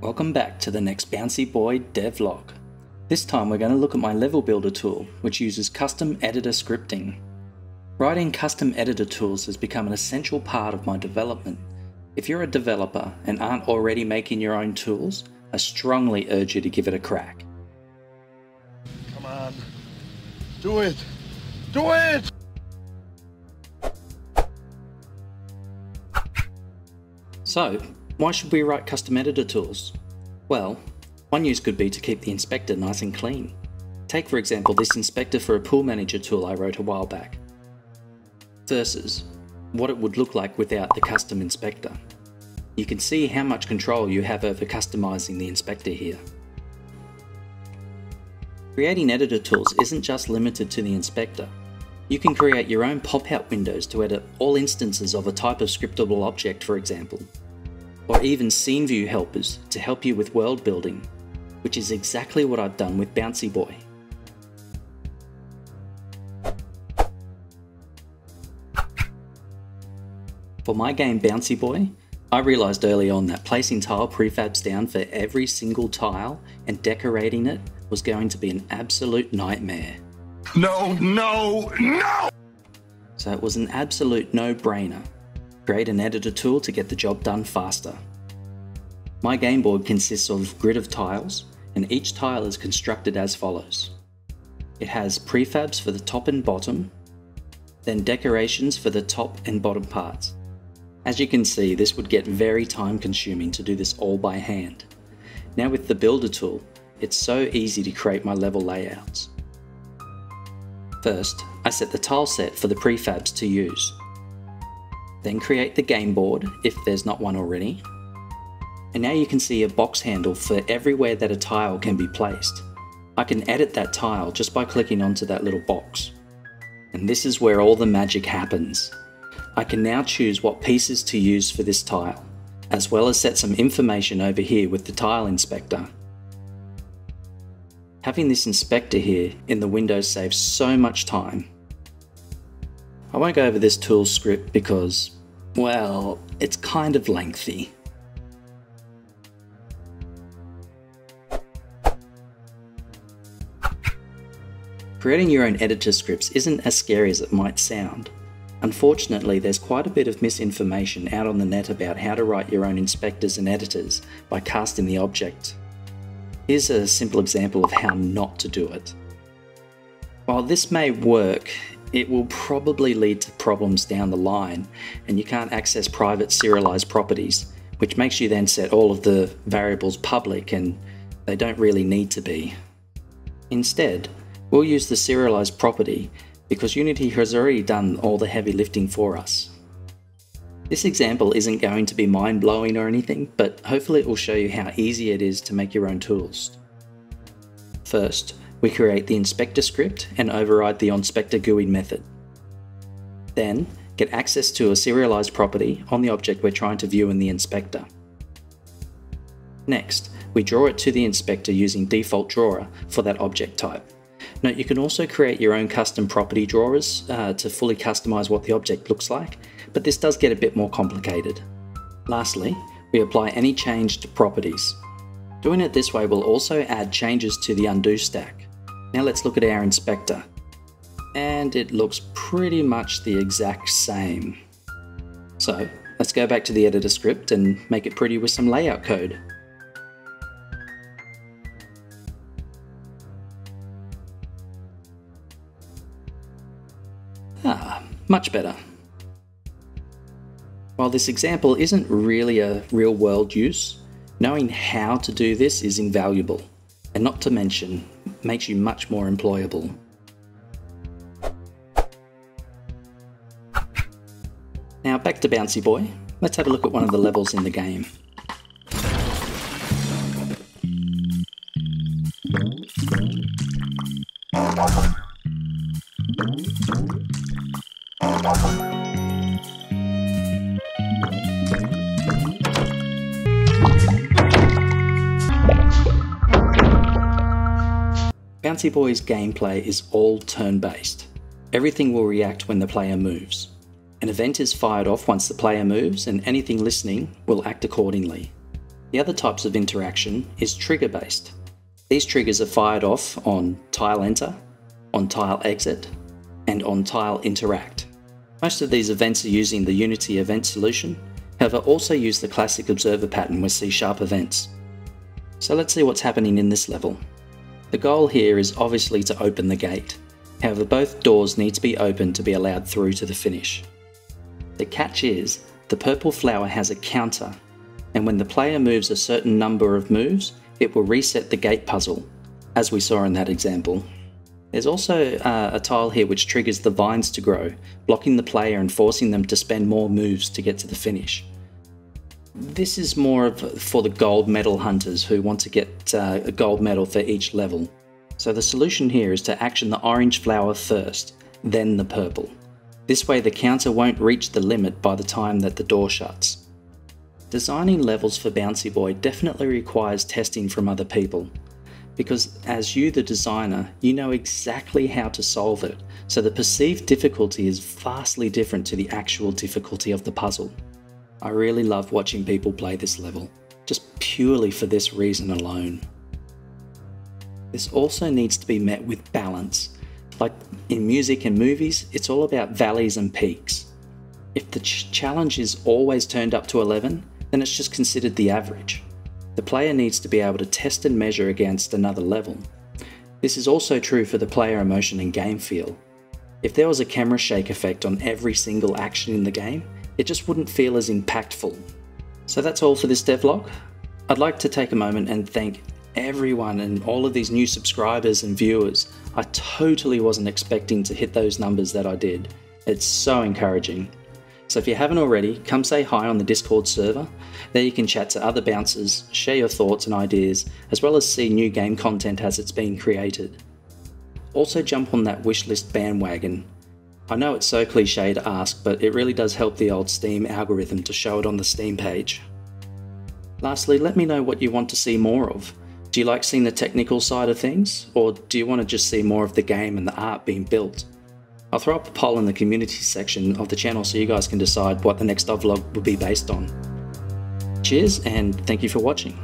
Welcome back to the next BouncyBoi devlog. This time we're going to look at my level builder tool, which uses custom editor scripting. Writing custom editor tools has become an essential part of my development. If you're a developer and aren't already making your own tools, I strongly urge you to give it a crack. Come on, do it! Do it! So, why should we write custom editor tools? Well, one use could be to keep the inspector nice and clean. Take for example this inspector for a pool manager tool I wrote a while back, versus what it would look like without the custom inspector. You can see how much control you have over customizing the inspector here. Creating editor tools isn't just limited to the inspector. You can create your own pop-out windows to edit all instances of a type of scriptable object, for example, or even scene view helpers to help you with world building, which is exactly what I've done with BouncyBoi. For my game BouncyBoi, I realised early on that placing tile prefabs down for every single tile and decorating it was going to be an absolute nightmare. No, no, no! So it was an absolute no-brainer. Create an editor tool to get the job done faster. My game board consists of a grid of tiles, and each tile is constructed as follows. It has prefabs for the top and bottom, then decorations for the top and bottom parts. As you can see, this would get very time consuming to do this all by hand. Now with the builder tool, it's so easy to create my level layouts. First, I set the tile set for the prefabs to use. Then create the game board, if there's not one already. And now you can see a box handle for everywhere that a tile can be placed. I can edit that tile just by clicking onto that little box. And this is where all the magic happens. I can now choose what pieces to use for this tile, as well as set some information over here with the tile inspector. Having this inspector here in the window saves so much time. I won't go over this tool script because, well, it's kind of lengthy. Creating your own editor scripts isn't as scary as it might sound. Unfortunately, there's quite a bit of misinformation out on the net about how to write your own inspectors and editors by casting the object. Here's a simple example of how not to do it. While this may work, it will probably lead to problems down the line, and you can't access private serialized properties, which makes you then set all of the variables public, and they don't really need to be. Instead, we'll use the serialized property because Unity has already done all the heavy lifting for us. This example isn't going to be mind-blowing or anything, but hopefully it will show you how easy it is to make your own tools. First, we create the inspector script and override the OnInspectorGUI method. Then, get access to a serialized property on the object we're trying to view in the inspector. Next, we draw it to the inspector using default drawer for that object type. Note you can also create your own custom property drawers to fully customize what the object looks like, but this does get a bit more complicated. Lastly, we apply any change to properties. Doing it this way will also add changes to the undo stack. Now let's look at our inspector. And it looks pretty much the exact same. So let's go back to the editor script and make it pretty with some layout code. Ah, much better. While this example isn't really a real-world use, knowing how to do this is invaluable, and not to mention, makes you much more employable. Now back to BouncyBoi, let's have a look at one of the levels in the game. BouncyBoi's gameplay is all turn-based. Everything will react when the player moves. An event is fired off once the player moves, and anything listening will act accordingly. The other types of interaction is trigger-based. These triggers are fired off on tile enter, on tile exit, and on tile interact. Most of these events are using the Unity event solution, however also use the classic observer pattern with C# events. So let's see what's happening in this level. The goal here is obviously to open the gate, however both doors need to be opened to be allowed through to the finish. The catch is, the purple flower has a counter, and when the player moves a certain number of moves, it will reset the gate puzzle, as we saw in that example. There's also a tile here which triggers the vines to grow, blocking the player and forcing them to spend more moves to get to the finish. This is more for the gold medal hunters who want to get a gold medal for each level. So the solution here is to action the orange flower first, then the purple. This way the counter won't reach the limit by the time that the door shuts. Designing levels for BouncyBoi definitely requires testing from other people, because as you the designer, you know exactly how to solve it, so the perceived difficulty is vastly different to the actual difficulty of the puzzle. I really love watching people play this level, just purely for this reason alone. This also needs to be met with balance. Like in music and movies, it's all about valleys and peaks. If the challenge is always turned up to 11, then it's just considered the average. The player needs to be able to test and measure against another level. This is also true for the player emotion and game feel. If there was a camera shake effect on every single action in the game, it just wouldn't feel as impactful. So that's all for this devlog. I'd like to take a moment and thank everyone and all of these new subscribers and viewers. I totally wasn't expecting to hit those numbers that I did. It's so encouraging. So if you haven't already, come say hi on the Discord server. There you can chat to other bouncers, share your thoughts and ideas, as well as see new game content as it's being created. Also jump on that wishlist bandwagon. I know it's so cliche to ask, but it really does help the old Steam algorithm to show it on the Steam page. Lastly, let me know what you want to see more of. Do you like seeing the technical side of things, or do you want to just see more of the game and the art being built? I'll throw up a poll in the community section of the channel so you guys can decide what the next devlog will be based on. Cheers, and thank you for watching.